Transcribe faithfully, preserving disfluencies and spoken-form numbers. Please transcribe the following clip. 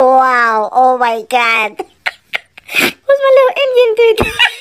Wow, oh my god. Who's my little Indian dude?